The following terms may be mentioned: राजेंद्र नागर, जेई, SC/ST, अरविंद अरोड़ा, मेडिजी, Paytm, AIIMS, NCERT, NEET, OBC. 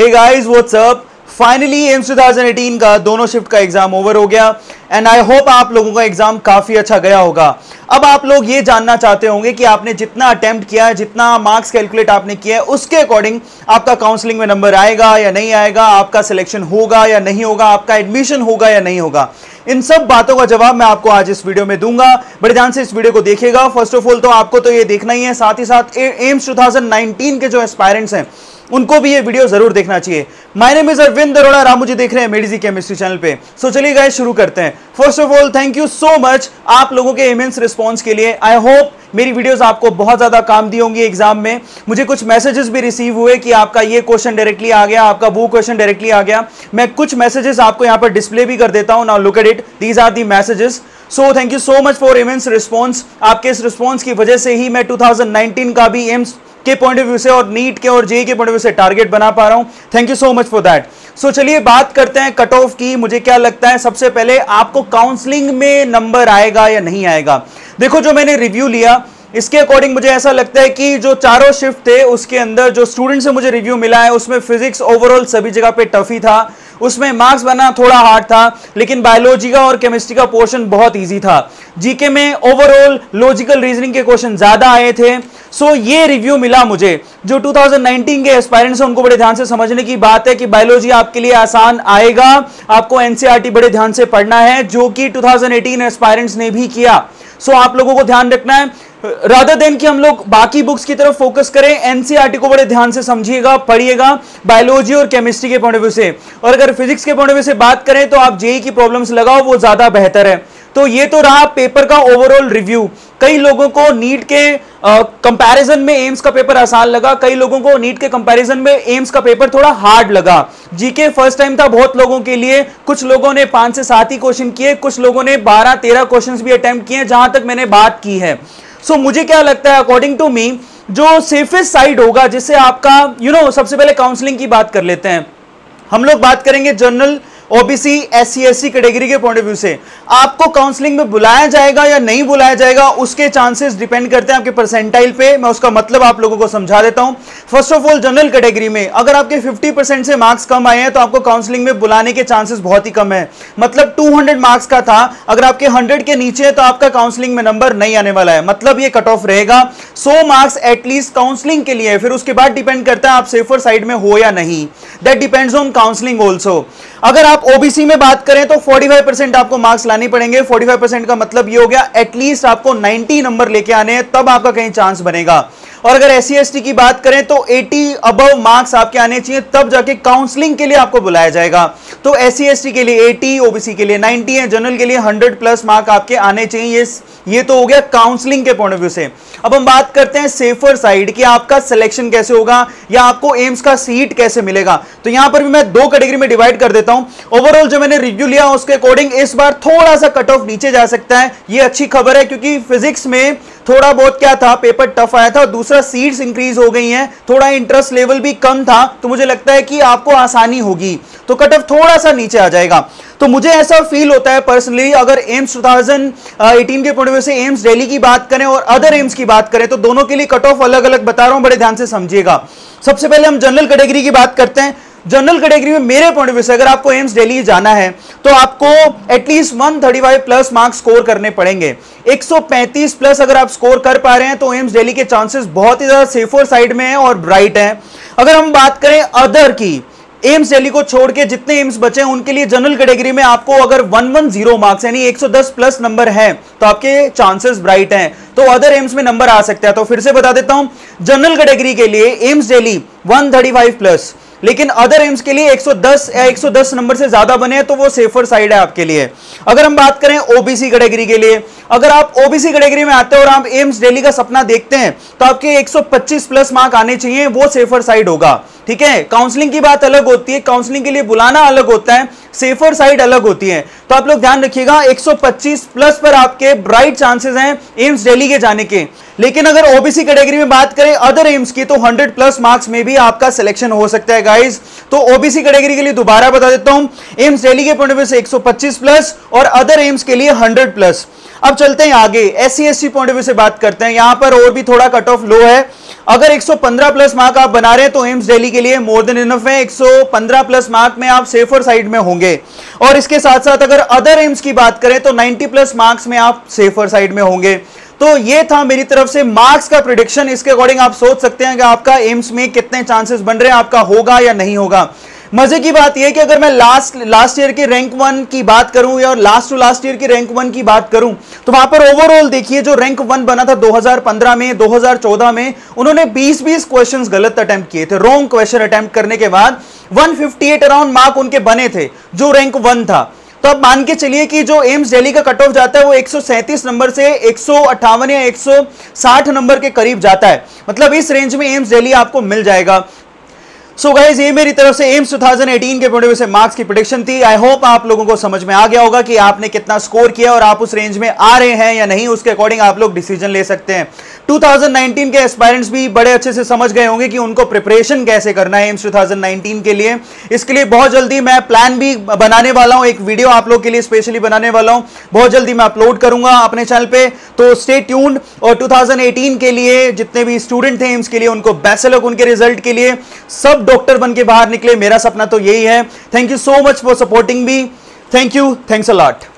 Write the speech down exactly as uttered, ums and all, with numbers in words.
हे guys what's up, finally AIIMS दो हज़ार अठारह का दोनों शिफ्ट का एग्जाम ओवर हो गया एंड आई होप आप लोगों का एग्जाम काफी अच्छा गया होगा। अब आप लोग ये जानना चाहते होंगे कि आपने जितना अटेम्प्ट किया है, जितना मार्क्स कैलकुलेट आपने किया है, उसके अकॉर्डिंग आपका काउंसलिंग में नंबर आएगा या नहीं आएगा, आपका सिलेक्शन होगा या नहीं होगा, आपका एडमिशन होगा या नहीं होगा। इन सब बातों का जवाब मैं आपको आज इस वीडियो में दूंगा। बड़े ध्यान से इस वीडियो को देखिएगा। फर्स्ट ऑफ ऑल तो आपको तो ये देखना ही है, साथ ही साथ एम्स दो हज़ार उन्नीस के जो एस्पायरेंट्स हैं उनको भी ये वीडियो जरूर देखना चाहिए। My name is अरविंद अरोड़ा, Ramu ji देख रहे हैं मेडिजी केमिस्ट्री चैनल पे। सो चलिए गाइस शुरू करते हैं। First of all thank you so much आप लोगों के इमेंस रिस्पांस के लिए। आई होप मेरी वीडियोस आपको बहुत ज्यादा काम दी होंगी एग्जाम में। मुझे कुछ मैसेजेस भी रिसीव हुए कि आपका ये क्वेश्चन डायरेक्टली आ गया, आपका वो क्वेश्चन डायरेक्टली आ गया। मैं कुछ मैसेजेस आपको यहाँ पर डिस्प्ले भी कर देता हूँ। Now look at it, these are the messages. So thank you so much for immense response. आपके इस रिस्पॉन्स की वजह से ही मैं टू थाउजेंड नाइनटीन का भी एम्स के पॉइंट ऑफ व्यू से और नीट के और जेई के पॉइंट ऑफ व्यू से टारगेट बना पा रहा हूं। Thank you so much for that. So चलिए बात करते हैं कट ऑफ की। मुझे क्या लगता है, सबसे पहले आपको काउंसलिंग में नंबर आएगा या नहीं आएगा। देखो जो मैंने रिव्यू लिया इसके अकॉर्डिंग मुझे ऐसा लगता है कि जो चारों शिफ्ट थे उसके अंदर जो स्टूडेंट से मुझे रिव्यू मिला है उसमें फिजिक्स ओवरऑल सभी जगह पे टफ ही था। उसमें मार्क्स बनाना थोड़ा हार्ड था, लेकिन बायोलॉजी का और केमिस्ट्री का पोर्शन बहुत इजी था। जीके में ओवरऑल लॉजिकल रीजनिंग के क्वेश्चन ज्यादा आए थे। सो ये रिव्यू मिला मुझे। जो दो हज़ार उन्नीस के एस्पायरेंट्स हैं उनको बड़े ध्यान से समझने की बात है कि बायोलॉजी आपके लिए आसान आएगा, आपको एनसीईआरटी बड़े ध्यान से पढ़ना है, जो कि दो हज़ार अठारह एस्पायरेंट्स ने भी किया। सो आप लोगों को ध्यान रखना है, रादर देन कि हम लोग बाकी बुक्स की तरफ फोकस करें, एनसीईआरटी को बड़े ध्यान से समझिएगा, पढ़िएगा बायोलॉजी और केमिस्ट्री के पॉइंट ऑफ व्यू से। और अगर फिजिक्स के पॉइंट ऑफ व्यू से बात करें तो आप जेई की प्रॉब्लम्स लगाओ, वो ज्यादा बेहतर है। तो ये तो रहा पेपर का ओवरऑल रिव्यू। कई लोगों को नीट के कंपैरिजन में एम्स का पेपर आसान लगा, कई लोगों को नीट के कंपैरिजन में एम्स का पेपर थोड़ा हार्ड लगा। जीके फर्स्ट टाइम था बहुत लोगों के लिए, कुछ लोगों ने पांच से सात ही क्वेश्चन किए, कुछ लोगों ने बारह तेरह क्वेश्चंस भी अटेम्प्ट किए जहां तक मैंने बात की है। सो so, मुझे क्या लगता है अकॉर्डिंग टू मी जो सेफेस्ट साइड होगा जिससे आपका यू you नो know, सबसे पहले काउंसलिंग की बात कर लेते हैं। हम लोग बात करेंगे general OBC S C S C category के पॉइंट ऑफ व्यू से। आपको काउंसलिंग में बुलाया जाएगा या नहीं बुलाया जाएगा उसके चांसेस डिपेंड करते हैं आपके परसेंटाइल पे। मैं उसका मतलब आप लोगों को समझा देता हूं। First of all general category में अगर आपके पचास परसेंट से मार्क्स कम आए हैं तो आपको काउंसलिंग में बुलाने के चांसेस बहुत ही कम है। मतलब टू हंड्रेड मार्क्स का था, अगर आपके हंड्रेड के नीचे है तो आपका काउंसलिंग में नंबर नहीं आने वाला है। मतलब ये कट ऑफ रहेगा सौ मार्क्स एटलीस्ट काउंसलिंग के लिए। फिर उसके बाद डिपेंड करता है आप सेफर साइड में हो या नहीं, that depends on counselling also. अगर आप ओबीसी में बात करें तो पैंतालीस परसेंट आपको मार्क्स लाने पड़ेंगे। पैंतालीस परसेंट का मतलब ये हो गया एटलीस्ट आपको नब्बे नंबर लेके आने हैं, तब आपका कहीं चांस बनेगा। और अगर एससी एसटी की बात करें तो अस्सी अबव मार्क्स आपके आने चाहिए, तब जाके काउंसलिंग के लिए आपको बुलाया जाएगा। तो एससी एसटी के लिए अस्सी, ओबीसी के लिए नब्बे है, जनरल के लिए हंड्रेड प्लस मार्क्स आपके आने चाहिए। ये तो हो गया काउंसलिंग के पॉइंट ऑफ व्यू से। अब हम बात करते हैं सेफर साइड की, आपका सिलेक्शन कैसे होगा या आपको एम्स का सीट कैसे मिलेगा। तो यहां पर भी मैं दो कैटेगरी में डिवाइड कर देता हूं। ओवरऑल जो मैंने रिव्यू लिया उसके अकॉर्डिंग इस बार थोड़ा सा कट ऑफ नीचे जा सकता है, ये अच्छी खबर है, क्योंकि फिजिक्स में थोड़ा बहुत क्या था, पेपर टफ आया था, दूसरा सीट्स इंक्रीज हो गई हैं, थोड़ा इंटरेस्ट लेवल भी कम था, तो मुझे लगता है कि आपको आसानी होगी, तो कट ऑफ थोड़ा सा नीचे आ जाएगा। तो मुझे ऐसा फील होता है पर्सनली। अगर एम्स दो हज़ार अठारह के पॉइंट ऑफ व्यू से एम्स दिल्ली की बात करें और अदर एम्स की बात करें तो दोनों के लिए कट ऑफ अलग अलग बता रहा हूं, बड़े ध्यान से समझिएगा। सबसे पहले हम जनरल कैटेगरी की बात करते हैं। जनरल कैटेगरी में मेरे पॉइंट ऑफ व्यू से अगर आपको एम्स दिल्ली जाना है तो आपको एटलीस्ट एक सौ पैंतीस प्लस मार्क्स स्कोर करने पड़ेंगे। एक सौ पैंतीस प्लस अगर आप स्कोर कर पा रहे हैं तो एम्स दिल्ली के चांसेस बहुत ही ज्यादा सेफर साइड में है और ब्राइट है। अगर हम बात करें अदर की, एम्स दिल्ली को छोड़ के जितने एम्स बचे हैं उनके लिए जनरल कैटेगरी में आपको अगर एक सौ दस मार्क्स यानी एक सौ दस प्लस नंबर है तो आपके चांसेस ब्राइट हैं, तो अदर एम्स में नंबर आ सकता है। तो फिर से बता देता हूं, जनरल कैटेगरी के लिए एम्स दिल्ली एक सौ पैंतीस प्लस, लेकिन अदर एम्स के लिए एक सौ दस या एक सौ दस नंबर से ज्यादा बने तो वो सेफर साइड है आपके लिए। अगर हम बात करें ओबीसी कैटेगरी के लिए, अगर आप ओबीसी कैटेगरी में आते हो और आप एम्स दिल्ली का सपना देखते हैं तो आपके एक सौ पच्चीस प्लस मार्क आने चाहिए, वो सेफर साइड होगा। ठीक है, काउंसलिंग की बात अलग होती है, काउंसलिंग के लिए बुलाना अलग होता है, सेफर साइड अलग होती है। तो आप लोग ध्यान रखिएगा, एक सौ पच्चीस प्लस पर आपके ब्राइट चांसेस हैं एम्स दिल्ली के जाने के। लेकिन अगर ओबीसी कैटेगरी में बात करें अदर एम्स की तो हंड्रेड प्लस मार्क्स में भी आपका सिलेक्शन हो सकता है गाइस। तो ओबीसी कैटेगरी के लिए दोबारा बता देता हूं, एम्स दिल्ली के पॉइंट ऑफ व्यू से एक सौ पच्चीस प्लस और अदर एम्स के लिए हंड्रेड प्लस। अब चलते हैं आगे, SC ST point of view से बात करते हैं। यहां पर और भी थोड़ा कट ऑफ लो है। अगर एक सौ पंद्रह प्लस मार्क आप बना रहे हैं तो एम्स दिल्ली के लिए मोर देन इनफ है। एक सौ पंद्रह प्लस मार्क में आप सेफर साइड में होंगे और इसके साथ साथ अगर अदर एम्स की बात करें तो नब्बे प्लस मार्क्स में आप सेफर साइड में होंगे। तो ये था मेरी तरफ से मार्क्स का प्रेडिक्शन। इसके अकॉर्डिंग आप सोच सकते हैं कि आपका एम्स में कितने चांसेस बन रहे हैं, आपका होगा या नहीं होगा। मजे की बात यह कि अगर मैं लास्ट लास्ट ईयर के रैंक वन की बात करूं या लास्ट टू लास्ट ईयर की रैंक वन की बात करूं तो वहां पर ओवरऑल देखिए जो रैंक वन बना था दो हज़ार पंद्रह में, दो हज़ार चौदह में उन्होंने बीस बीस क्वेश्चंस गलत अटेम्प्ट किए थे। रॉन्ग क्वेश्चन अटेम्प्ट करने के बाद एक सौ अट्ठावन अराउंड मार्क उनके बने थे जो रैंक वन था। तो आप मान के चलिए कि जो एम्स दिल्ली का कट ऑफ जाता है वो एक सौ सैंतीस नंबर से एक सौ अट्ठावन या एक सौ साठ नंबर के करीब जाता है, मतलब इस रेंज में एम्स दिल्ली आपको मिल जाएगा। सो so गाइज, ये मेरी तरफ से एम्स दो हज़ार अठारह के पॉइंट ऑफ व्यू से मार्क्स की प्रेडिक्शन थी। आई होप आप लोगों को समझ में आ गया होगा कि आपने कितना स्कोर किया और आप उस रेंज में आ रहे हैं या नहीं, उसके अकॉर्डिंग आप लोग डिसीजन ले सकते हैं। दो हज़ार उन्नीस के एस्पायरेंट्स भी बड़े अच्छे से समझ गए होंगे कि उनको प्रिपरेशन कैसे करना है एम्स दो हज़ार उन्नीस के लिए। इसके लिए बहुत जल्दी मैं प्लान भी बनाने वाला हूँ, एक वीडियो आप लोग के लिए स्पेशली बनाने वाला हूँ, बहुत जल्दी मैं अपलोड करूंगा अपने चैनल पर। तो स्टे ट्यून्ड और दो हज़ार अठारह के लिए जितने भी स्टूडेंट थे एम्स के लिए उनको बेस्ट ऑफ लक उनके रिजल्ट के लिए। सब डॉक्टर बन के बाहर निकले, मेरा सपना तो यही है। Thank you so much for supporting me. Thank you, thanks a lot.